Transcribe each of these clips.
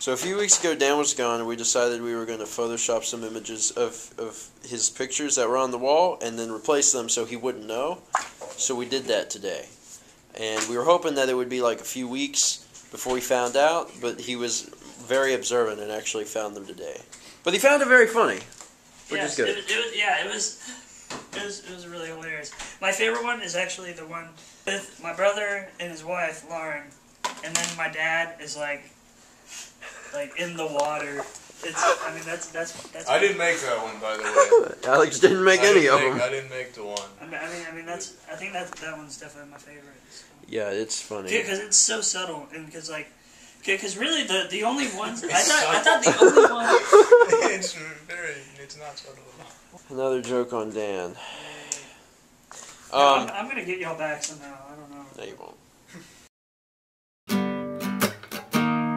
So a few weeks ago, Dan was gone, and we decided we were going to Photoshop some images of his pictures that were on the wall and then replace them so he wouldn't know. So we did that today. And we were hoping that it would be like a few weeks before he found out, but he was very observant and actually found them today. But he found it very funny, which is good. It was really hilarious. My favorite one is actually the one with my brother and his wife, Lauren, and then my dad is like in the water. I mean that's. I didn't make that one, by the way. Alex didn't make any of them. I didn't make the one. I mean that's. I think that one's definitely my favorite. So. Yeah, it's funny. Because it's so subtle, and because like, because really the only ones I thought the only one. It's not subtle at all. Another joke on Dan. No, I'm gonna get y'all back somehow. I don't know. No, you won't.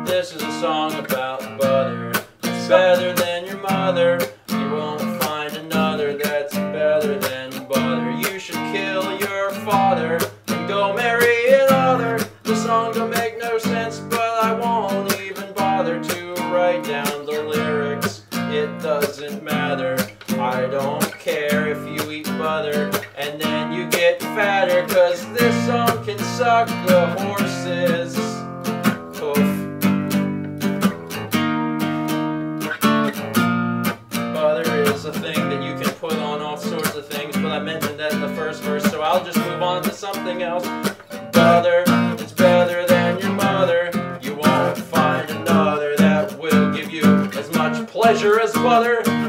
This is a song about butter. It's better than your mother. You won't find another that's better than butter. You should kill your father and go marry another. The song don't make no sense, but I won't even bother to write down the lyrics. It doesn't matter. I don't care if you eat butter and then you get fatter, 'cause this song can suck the horses. Oof. I mentioned that in the first verse, so I'll just move on to something else. Butter, it's better than your mother. You won't find another that will give you as much pleasure as butter.